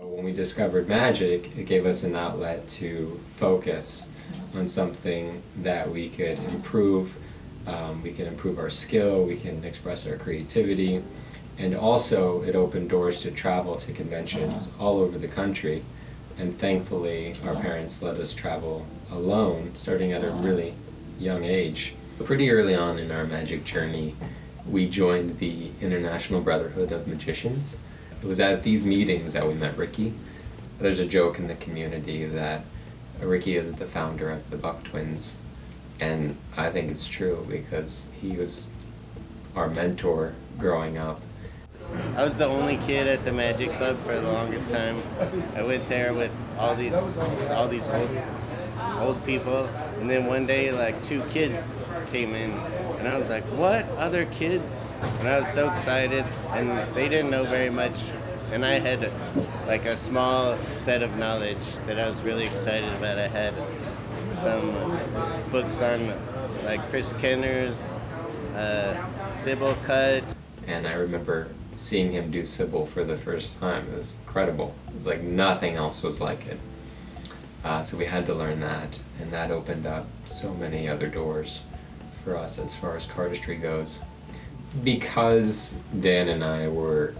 When we discovered magic, it gave us an outlet to focus on something that we could improve. We can improve our skill, we can express our creativity, and also it opened doors to travel to conventions all over the country. And thankfully, our parents let us travel alone, starting at a really young age. Pretty early on in our magic journey, we joined the International Brotherhood of Magicians. It was at these meetings that we met Ricky. There's a joke in the community that Ricky is the founder of the Buck Twins, and I think it's true because he was our mentor growing up. I was the only kid at the Magic Club for the longest time. I went there with all these old people, and then one day like two kids came in, and I was like, what, other kids? And I was so excited, and they didn't know very much, and I had like a small set of knowledge that I was really excited about. I had some books on like Chris Kenner's Sybil Cut. And I remember seeing him do Sybil for the first time. It was incredible. It was like nothing else was like it. So we had to learn that, and that opened up so many other doors for us as far as cardistry goes. Because Dan and I were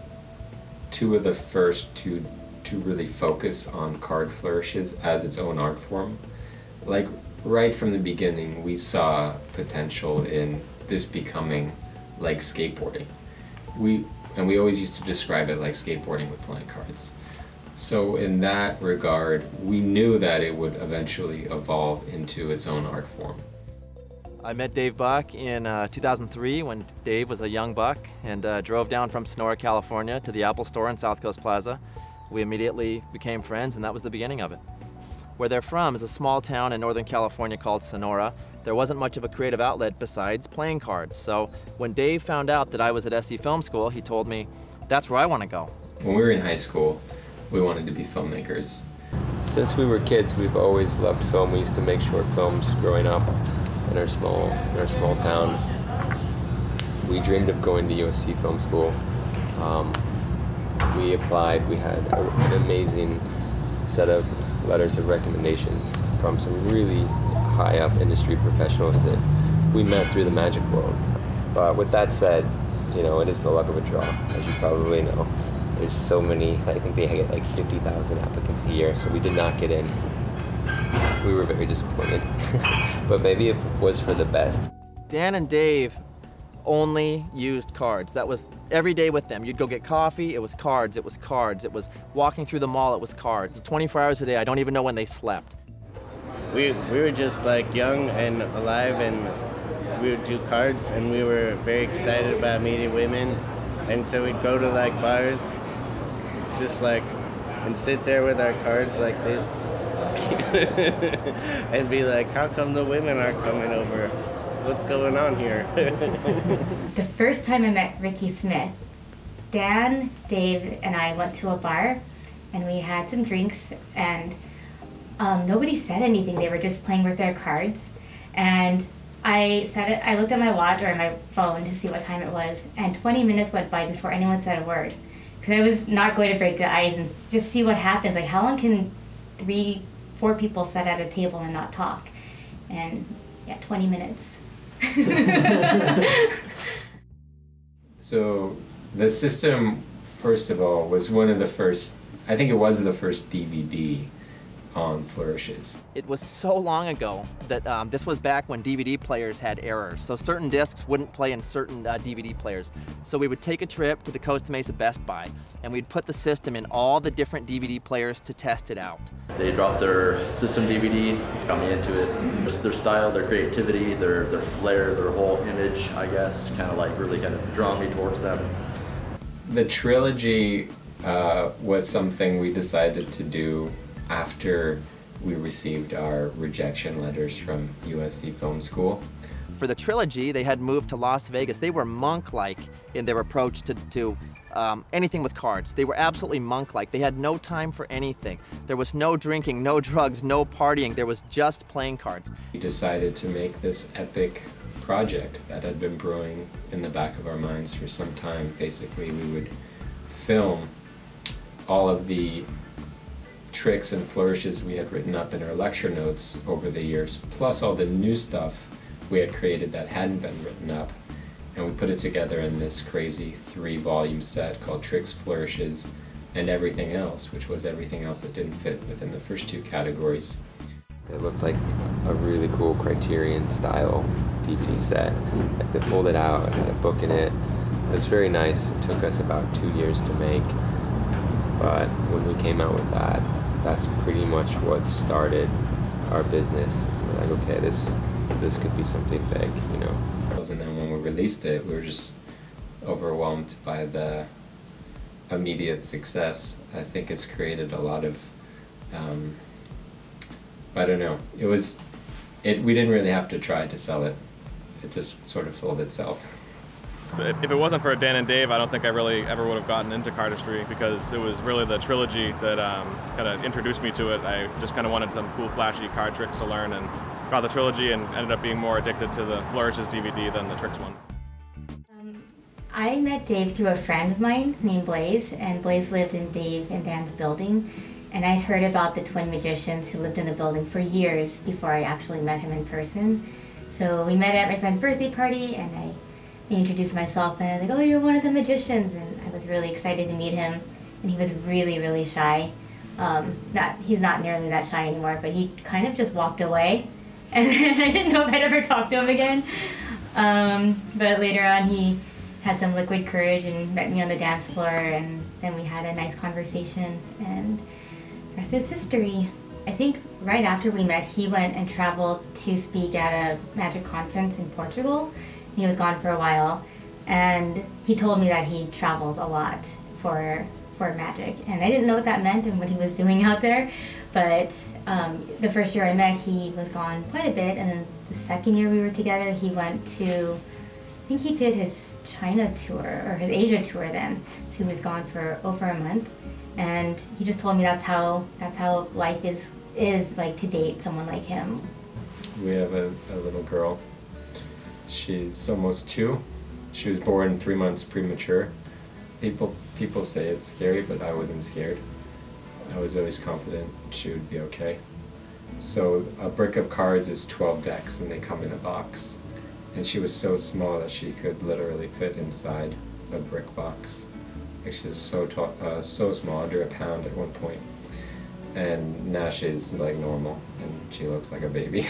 two of the first to really focus on card flourishes as its own art form, like right from the beginning we saw potential in this becoming like skateboarding. We always used to describe it like skateboarding with playing cards. So in that regard, we knew that it would eventually evolve into its own art form. I met Dave Buck in 2003 when Dave was a young buck, and drove down from Sonora, California to the Apple Store in South Coast Plaza. We immediately became friends, and that was the beginning of it. Where they're from is a small town in Northern California called Sonora. There wasn't much of a creative outlet besides playing cards. So when Dave found out that I was at USC Film School, he told me, that's where I want to go. When we were in high school, we wanted to be filmmakers. Since we were kids, we've always loved film. We used to make short films growing up. In our small town, we dreamed of going to USC Film School. We applied. We had an amazing set of letters of recommendation from some really high-up industry professionals that we met through the magic world. But with that said, you know, it is the luck of a draw, as you probably know. There's so many. I think they get like 50,000 applicants a year, so we did not get in. We were very disappointed, but maybe it was for the best. Dan and Dave only used cards. That was every day with them. You'd go get coffee, it was cards, it was cards. It was walking through the mall, it was cards. 24 hours a day, I don't even know when they slept. We were just like young and alive, and we would do cards, and we were very excited about meeting women. And so we'd go to like bars, just like, and sit there with our cards like this. And be like, how come the women aren't coming over? What's going on here? The first time I met Ricky Smith, Dan, Dave, and I went to a bar, and we had some drinks, and nobody said anything. They were just playing with their cards. And I looked at my watch or my phone to see what time it was, and 20 minutes went by before anyone said a word. Because I was not going to break the ice and just see what happens. Like, how long can four people sat at a table and not talk? And yeah, 20 minutes. So the system, first of all, was one of the first, I think it was the first DVD on Flourishes. It was so long ago that this was back when DVD players had errors. So certain discs wouldn't play in certain DVD players. So we would take a trip to the Costa Mesa Best Buy, and we'd put the system in all the different DVD players to test it out. They dropped their system DVD, got me into it. Just their style, their creativity, their flair, their whole image, I guess, kind of like really kind of drawn me towards them. The trilogy was something we decided to do after we received our rejection letters from USC Film School. For the trilogy, they had moved to Las Vegas. They were monk-like in their approach to anything with cards. They were absolutely monk-like. They had no time for anything. There was no drinking, no drugs, no partying. There was just playing cards. We decided to make this epic project that had been brewing in the back of our minds for some time. Basically, we would film all of the Tricks and Flourishes we had written up in our lecture notes over the years, plus all the new stuff we had created that hadn't been written up, and we put it together in this crazy 3-volume set called Tricks, Flourishes, and Everything Else, which was everything else that didn't fit within the first two categories. It looked like a really cool Criterion style DVD set. Like they folded out and had a book in it. It was very nice. It took us about 2 years to make, but when we came out with that, that's pretty much what started our business. We're like, okay, this could be something big, you know. And then when we released it, we were just overwhelmed by the immediate success. I think it's created a lot of, I don't know. We didn't really have to try to sell it. It just sort of sold itself. So if it wasn't for Dan and Dave, I don't think I really ever would have gotten into cardistry, because it was really the trilogy that kind of introduced me to it. I just kind of wanted some cool, flashy card tricks to learn, and got the trilogy and ended up being more addicted to the Flourishes DVD than the Tricks one. I met Dave through a friend of mine named Blaze, and Blaze lived in Dave and Dan's building, and I'd heard about the twin magicians who lived in the building for years before I actually met him in person. So we met at my friend's birthday party, and I introduced myself, and I was like, oh, you're one of the magicians, and I was really excited to meet him, and he was really, really shy. He's not nearly that shy anymore, but he kind of just walked away, and then I didn't know if I'd ever talk to him again. But later on, he had some liquid courage and met me on the dance floor, and then we had a nice conversation, and the rest is history. I think right after we met, he went and traveled to speak at a magic conference in Portugal. He was gone for a while, and he told me that he travels a lot for magic, and I didn't know what that meant and what he was doing out there, but the first year I met, he was gone quite a bit, and then the second year we were together, he went to, I think he did his China tour, or his Asia tour then, so he was gone for over a month, and he just told me that's how life is like to date someone like him. We have a little girl. She's almost 2. She was born 3 months premature. People say it's scary, but I wasn't scared. I was always confident she would be okay. So a brick of cards is 12 decks, and they come in a box. And she was so small that she could literally fit inside a brick box. Like, she was so small, under a pound at one point. And now she's like normal, and she looks like a baby.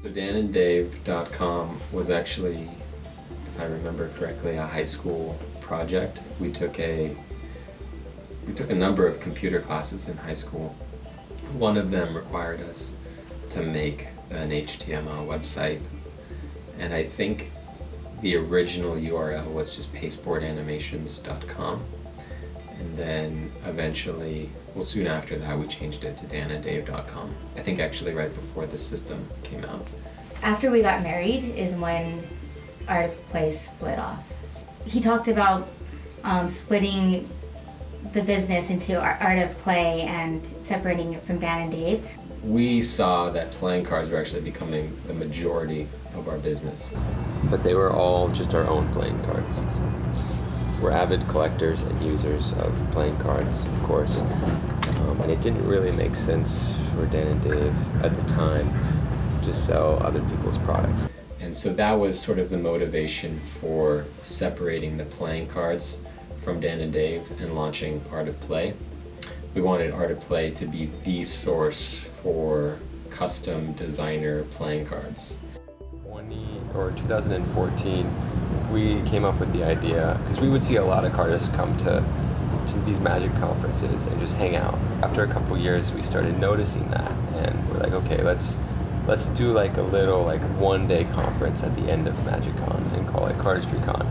So DanandDave.com was actually, if I remember correctly, a high school project. We took a number of computer classes in high school. One of them required us to make an HTML website, and I think the original URL was just pasteboardanimations.com, and then eventually, well, soon after that, we changed it to DanandDave.com. I think actually right before The System came out. After we got married is when Art of Play split off. He talked about splitting the business into Art of Play and separating it from Dan and Dave. We saw that playing cards were actually becoming the majority of our business. But they were all just our own playing cards. We're avid collectors and users of playing cards, of course, and it didn't really make sense for Dan and Dave at the time to sell other people's products. And so that was sort of the motivation for separating the playing cards from Dan and Dave and launching Art of Play. We wanted Art of Play to be the source for custom designer playing cards. 2014, we came up with the idea, because we would see a lot of cardists come to these magic conferences and just hang out. After a couple years, we started noticing that, and we're like, okay, let's do like a little like one-day conference at the end of MagicCon and call it CardistryCon.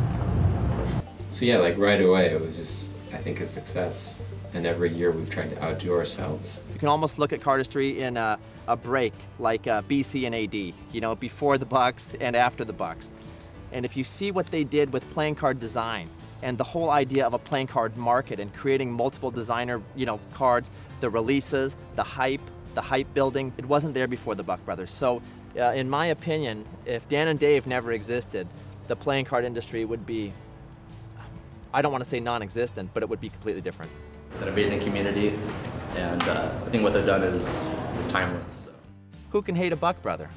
So yeah, like right away, it was just, I think, a success. And every year we've tried to outdo ourselves. You can almost look at cardistry in a break, like BC and AD, you know, before the Bucks and after the Bucks. And if you see what they did with playing card design and the whole idea of a playing card market and creating multiple designer, you know, cards, the releases, the hype building, it wasn't there before the Buck Brothers. So in my opinion, if Dan and Dave never existed, the playing card industry would be, I don't want to say non-existent, but it would be completely different. It's an amazing community, and I think what they've done is timeless. So. Who can hate a Buck brother?